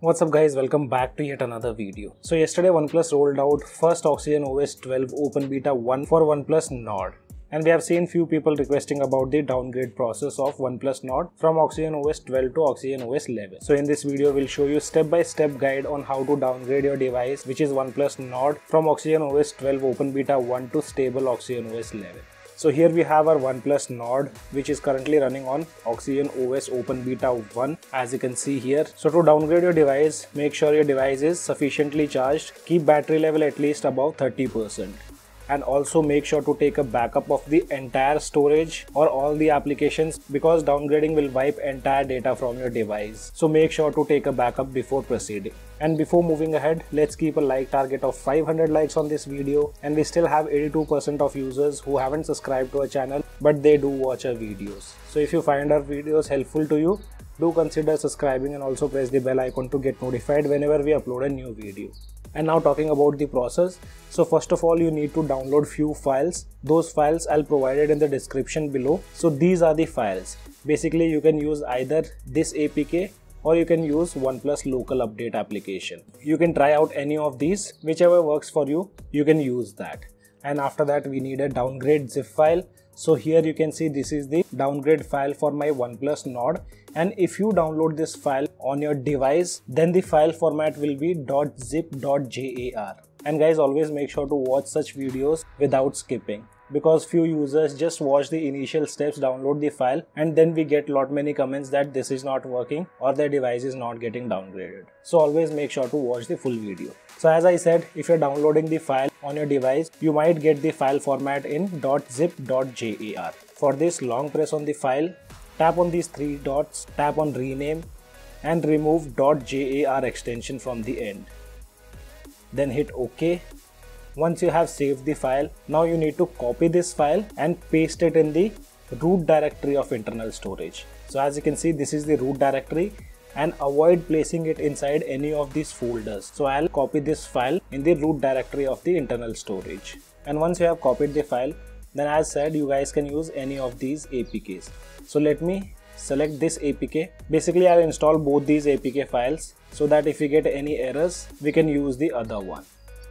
What's up guys, welcome back to yet another video. So yesterday OnePlus rolled out first OxygenOS 12 open beta 1 for OnePlus Nord. And we have seen few people requesting about the downgrade process of OnePlus Nord from OxygenOS 12 to OxygenOS 11. So in this video, we'll show you step-by-step guide on how to downgrade your device, which is OnePlus Nord, from OxygenOS 12 open beta 1 to stable OxygenOS 11. So here we have our OnePlus Nord, which is currently running on OxygenOS Open Beta 1, as you can see here. So to downgrade your device, make sure your device is sufficiently charged, keep battery level at least above 30%. And also make sure to take a backup of the entire storage or all the applications, because downgrading will wipe entire data from your device. So make sure to take a backup before proceeding. And before moving ahead, let's keep a like target of 500 likes on this video, and we still have 82% of users who haven't subscribed to our channel, but they do watch our videos. So if you find our videos helpful to you, do consider subscribing and also press the bell icon to get notified whenever we upload a new video. And now talking about the process. So first of all, you need to download few files. Those files I'll provide it in the description below. So these are the files. Basically, you can use either this APK or you can use OnePlus Local Update application. You can try out any of these, whichever works for you, you can use that. And after that, we need a downgrade zip file. So here you can see this is the downgrade file for my OnePlus Nord, and if you download this file on your device, then the file format will be .zip.jar. And guys, always make sure to watch such videos without skipping, because few users just watch the initial steps, download the file, and then we get lot many comments that this is not working or their device is not getting downgraded. So always make sure to watch the full video. So as I said, if you're downloading the file on your device, you might get the file format in .zip.jar. For this, long press on the file, tap on these three dots, tap on rename and remove .jar extension from the end. Then hit OK. Once you have saved the file, now you need to copy this file and paste it in the root directory of internal storage. So as you can see, this is the root directory, and avoid placing it inside any of these folders. So I'll copy this file in the root directory of the internal storage. And once you have copied the file, then as said, you guys can use any of these APKs. So let me select this APK. Basically, I'll install both these APK files so that if we get any errors, we can use the other one.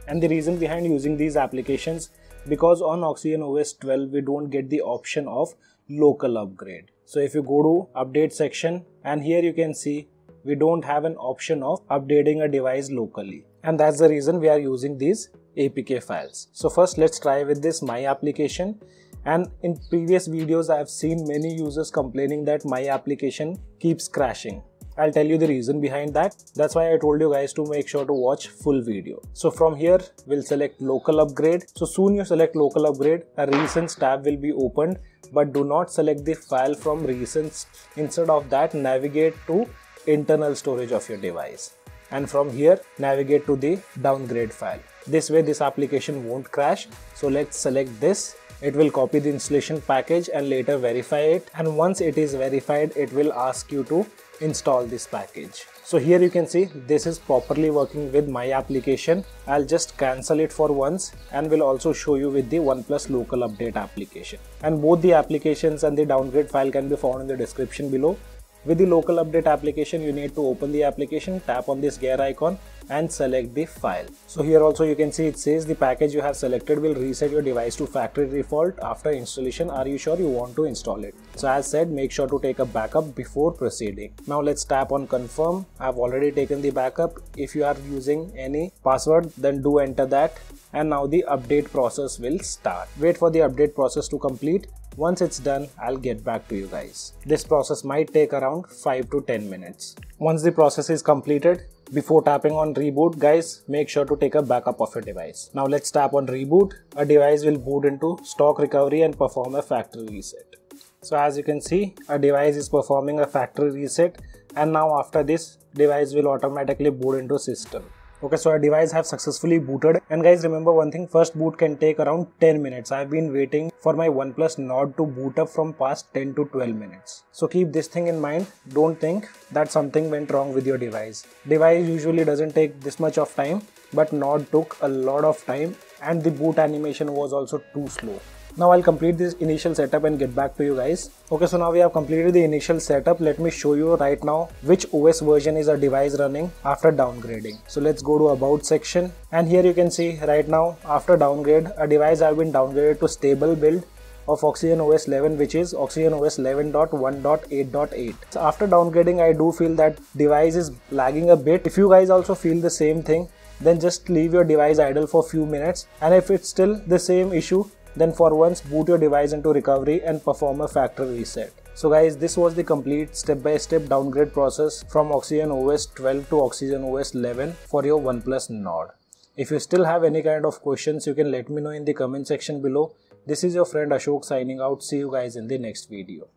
And the reason behind using these applications, because on OxygenOS 12 we don't get the option of local upgrade. So if you go to update section, and here you can see we don't have an option of updating a device locally, and that's the reason we are using these APK files. So first let's try with this My Application. And in previous videos I have seen many users complaining that My Application keeps crashing. I'll tell you the reason behind that. That's why I told you guys to make sure to watch full video. So from here, we'll select local upgrade. So soon you select local upgrade, a recents tab will be opened, but do not select the file from recents. Instead of that, navigate to internal storage of your device. And from here, navigate to the downgrade file. This way, this application won't crash. So let's select this. It will copy the installation package and later verify it. And once it is verified, it will ask you to install this package. So here you can see this is properly working with My Application. I'll just cancel it for once, and will also show you with the OnePlus Local Update application. And both the applications and the downgrade file can be found in the description below. With the Local Update application, you need to open the application, tap on this gear icon and select the file. So here also you can see it says the package you have selected will reset your device to factory default after installation. Are you sure you want to install it? So as said, make sure to take a backup before proceeding. Now let's tap on confirm. I've already taken the backup. If you are using any password, then do enter that. And now the update process will start. Wait for the update process to complete. Once it's done, I'll get back to you guys. This process might take around 5 to 10 minutes. Once the process is completed, before tapping on reboot, guys, make sure to take a backup of your device. Now let's tap on reboot. A device will boot into stock recovery and perform a factory reset. So as you can see, a device is performing a factory reset, and now after this, device will automatically boot into system. Okay, so our device have successfully booted. And guys, remember one thing, first boot can take around 10 minutes. I've been waiting for my OnePlus Nord to boot up from past 10 to 12 minutes. So keep this thing in mind. Don't think that something went wrong with your device. Device usually doesn't take this much of time, but Nord took a lot of time, and the boot animation was also too slow. Now I'll complete this initial setup and get back to you guys. Okay, so now we have completed the initial setup. Let me show you right now which OS version is a device running after downgrading. So let's go to about section, and here you can see right now after downgrade a device has been downgraded to stable build of OxygenOS 11, which is OxygenOS 11.1.8.8. So after downgrading, I do feel that device is lagging a bit. If you guys also feel the same thing, then just leave your device idle for few minutes, and if it's still the same issue, then for once boot your device into recovery and perform a factory reset. So guys, this was the complete step-by-step downgrade process from OxygenOS 12 to OxygenOS 11 for your OnePlus Nord. If you still have any kind of questions, you can let me know in the comment section below. This is your friend Ashok signing out. See you guys in the next video.